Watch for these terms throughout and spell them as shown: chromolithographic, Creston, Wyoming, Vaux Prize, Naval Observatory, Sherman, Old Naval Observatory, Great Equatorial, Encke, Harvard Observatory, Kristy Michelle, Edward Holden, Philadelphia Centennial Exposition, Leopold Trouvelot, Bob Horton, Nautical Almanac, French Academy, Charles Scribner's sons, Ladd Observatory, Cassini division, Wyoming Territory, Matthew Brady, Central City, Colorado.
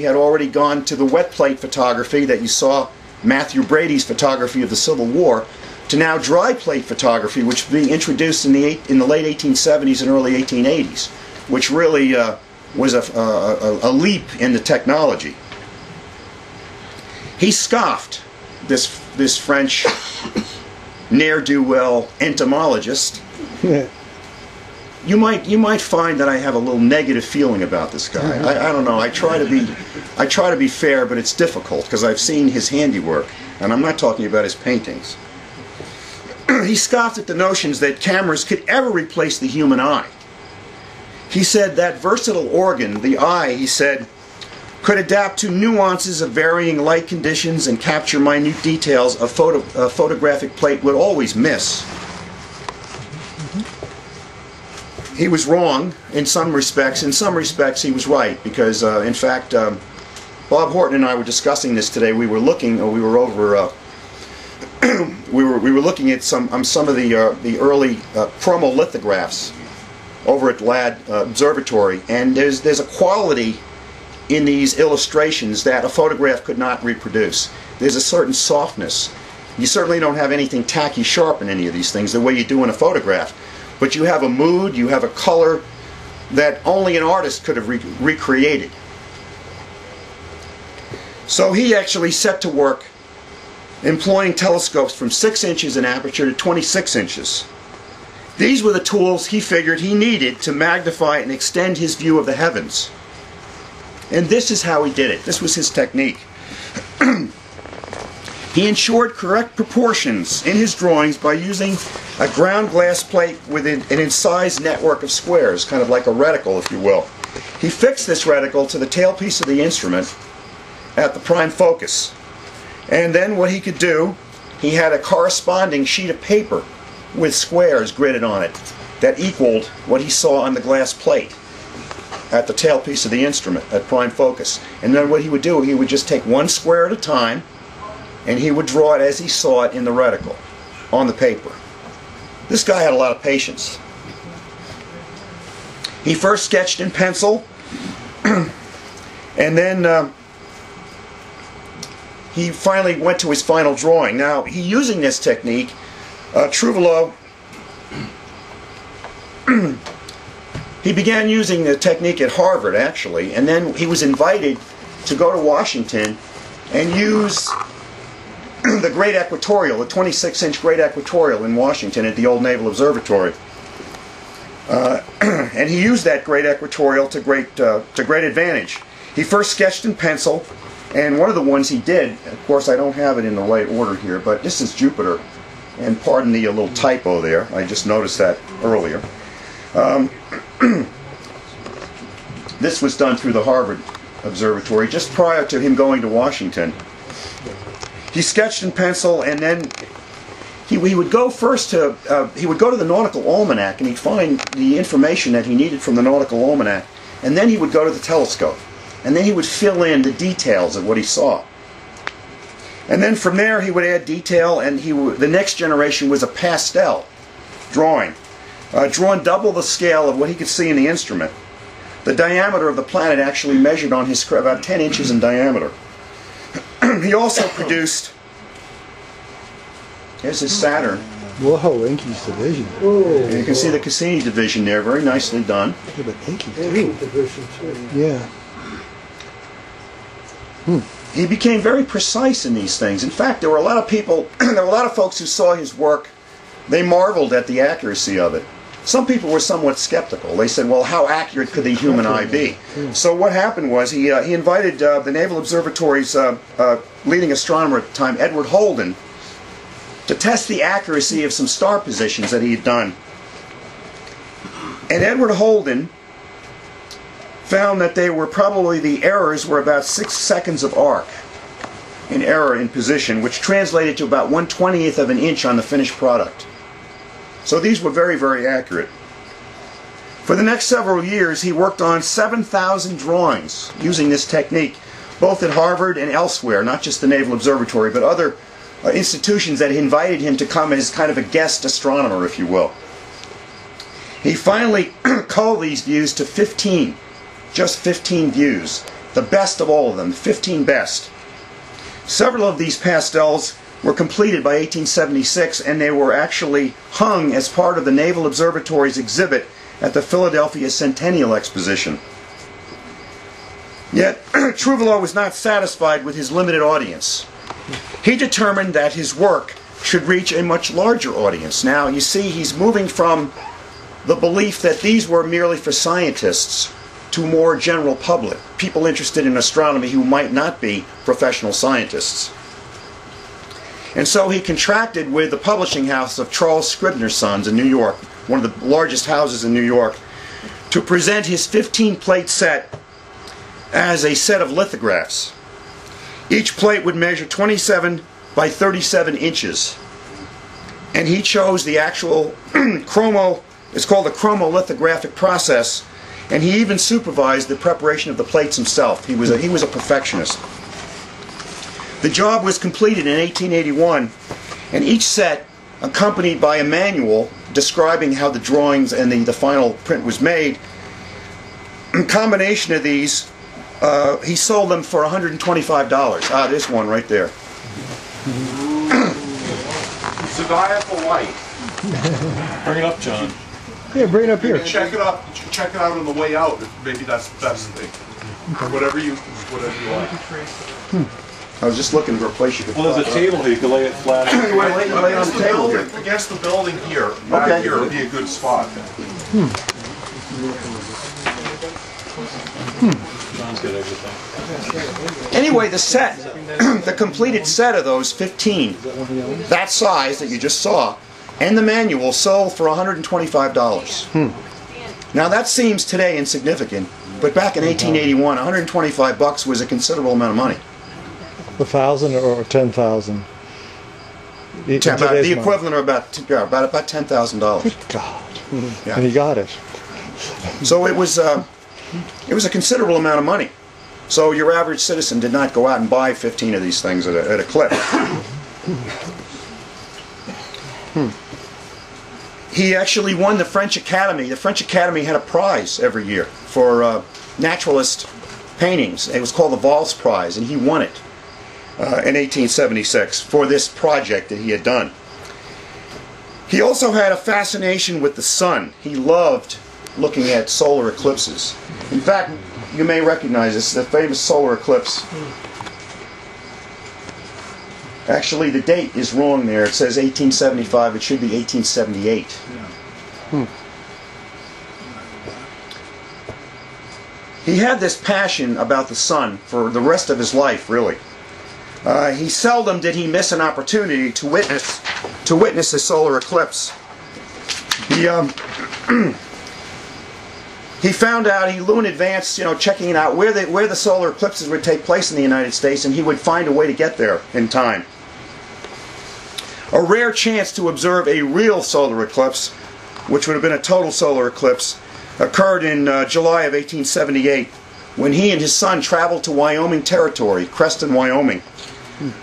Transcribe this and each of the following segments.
He had already gone to the wet plate photography that you saw, Matthew Brady's photography of the Civil War, to now dry plate photography, which was being introduced in the late 1870s and early 1880s, which really was a leap in the technology. He scoffed, this French ne'er-do-well entomologist. You might find that I have a little negative feeling about this guy. I don't know. I try to be fair, but it's difficult because I've seen his handiwork, and I'm not talking about his paintings. He scoffed at the notions that cameras could ever replace the human eye. He said that versatile organ, the eye, he said, could adapt to nuances of varying light conditions and capture minute details a photographic plate would always miss. He was wrong in some respects. In some respects, he was right because, in fact, Bob Horton and I were discussing this today. We were looking, or we were over, we were looking at some of the early chromolithographs over at Ladd Observatory, and there's a quality in these illustrations that a photograph could not reproduce. There's a certain softness. You certainly don't have anything tacky sharp in any of these things the way you do in a photograph. But you have a mood, you have a color that only an artist could have recreated. So he actually set to work employing telescopes from 6 inches in aperture to 26 inches. These were the tools he figured he needed to magnify and extend his view of the heavens. And this is how he did it. This was his technique. He ensured correct proportions in his drawings by using a ground glass plate with an incised network of squares, kind of like a reticle, if you will. He fixed this reticle to the tailpiece of the instrument at the prime focus. And then what he could do, he had a corresponding sheet of paper with squares gridded on it that equaled what he saw on the glass plate at the tailpiece of the instrument at prime focus. And then what he would do, he would just take one square at a time, and he would draw it as he saw it in the reticle, on the paper. This guy had a lot of patience. He first sketched in pencil, and then he finally went to his final drawing. Now, he using this technique, Trouvelot, he began using the technique at Harvard, actually, and then he was invited to go to Washington and use the Great Equatorial, the 26-inch Great Equatorial in Washington at the Old Naval Observatory. And he used that Great Equatorial to great advantage. He first sketched in pencil, and one of the ones he did, of course I don't have it in the right order here, but this is Jupiter. And pardon the little typo there, I just noticed that earlier. This was done through the Harvard Observatory just prior to him going to Washington. He sketched in pencil, and then he would go first to he would go to the Nautical Almanac, and he'd find the information that he needed from the Nautical Almanac, and then he would go to the telescope, and then he would fill in the details of what he saw, and then from there he would add detail, and the next generation was a pastel drawing, drawn double the scale of what he could see in the instrument. The diameter of the planet actually measured on his about 10 inches in diameter. He also produced, here's his Saturn. Whoa, Encke's division. And you can see the Cassini division there, very nicely done. Yeah, but Encke division too. Yeah. He became very precise in these things. In fact, there were a lot of people, folks who saw his work, they marveled at the accuracy of it. Some people were somewhat skeptical. They said, well, how accurate could the human eye be? So what happened was he invited the Naval Observatory's leading astronomer at the time, Edward Holden, to test the accuracy of some star positions that he had done. And Edward Holden found that they were probably, the errors were about 6 seconds of arc in error in position, which translated to about 1/20 of an inch on the finished product. So these were very, very accurate. For the next several years, he worked on 7,000 drawings using this technique, both at Harvard and elsewhere, not just the Naval Observatory, but other institutions that invited him to come as kind of a guest astronomer, if you will. He finally culled these views to 15, just 15 views. the best of all of them, the 15 best. Several of these pastels were completed by 1876, and they were actually hung as part of the Naval Observatory's exhibit at the Philadelphia Centennial Exposition. Yet Trouvelot was not satisfied with his limited audience. He determined that his work should reach a much larger audience. Now, you see, he's moving from the belief that these were merely for scientists to more general public, people interested in astronomy who might not be professional scientists. And so he contracted with the publishing house of Charles Scribner's Sons in New York, one of the largest houses in New York, to present his 15-plate set as a set of lithographs. Each plate would measure 27 by 37 inches. And he chose the actual it's called the chromolithographic process, and he even supervised the preparation of the plates himself. He was a perfectionist. The job was completed in 1881, and each set accompanied by a manual describing how the drawings and the final print was made. In combination of these, he sold them for $125. Ah, this one right there. Zodiac light. Bring it up, John. Yeah, bring it up here. Check it up. Check it out on the way out. Maybe that's the best thing. Whatever you like. I was just looking to replace you. Well, there's a table here. You can lay it flat. lay on the table here. I guess the building here, back here, would be a good spot. John's got everything. Anyway, the set, the completed set of those 15, that size that you just saw, and the manual sold for $125. Now that seems today insignificant, but back in 1881, $125 was a considerable amount of money. 1,000 or 10,000. About the equivalent of about $10,000. Good God! Yeah. And he got it. So it was a considerable amount of money. So your average citizen did not go out and buy 15 of these things at a clip. He actually won the French Academy. The French Academy had a prize every year for naturalist paintings. It was called the Vaux Prize, and he won it in 1876 for this project that he had done. He also had a fascination with the sun. He loved looking at solar eclipses. In fact, you may recognize this, the famous solar eclipse. Actually, the date is wrong there. It says 1875. It should be 1878. Yeah. He had this passion about the sun for the rest of his life, really. He seldom did he miss an opportunity to witness a solar eclipse. He found out, he knew in advance, you know, checking it out where the solar eclipses would take place in the United States, and he would find a way to get there in time. A rare chance to observe a real solar eclipse, which would have been a total solar eclipse, occurred in July of 1878 when he and his son traveled to Wyoming Territory, Creston, Wyoming,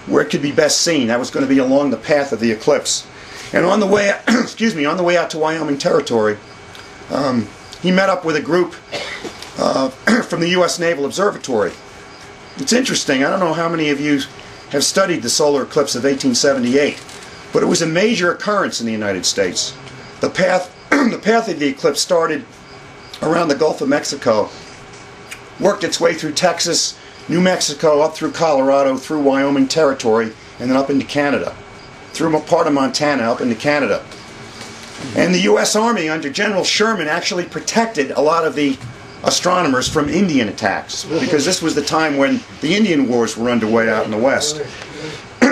where it could be best seen. That was going to be along the path of the eclipse. And on the way, on the way out to Wyoming Territory, he met up with a group from the U.S. Naval Observatory. It's interesting. I don't know how many of you have studied the solar eclipse of 1878, but it was a major occurrence in the United States. The path, the path of the eclipse started around the Gulf of Mexico, worked its way through Texas, New Mexico, up through Colorado, through Wyoming Territory, and then up into Canada, through part of Montana, up into Canada. And the U.S. Army under General Sherman actually protected a lot of the astronomers from Indian attacks, because this was the time when the Indian wars were underway out in the West.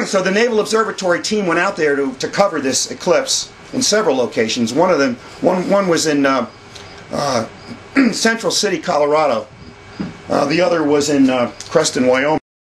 So the Naval Observatory team went out there to cover this eclipse in several locations. One of them, one was in Central City, Colorado. The other was in Creston, Wyoming.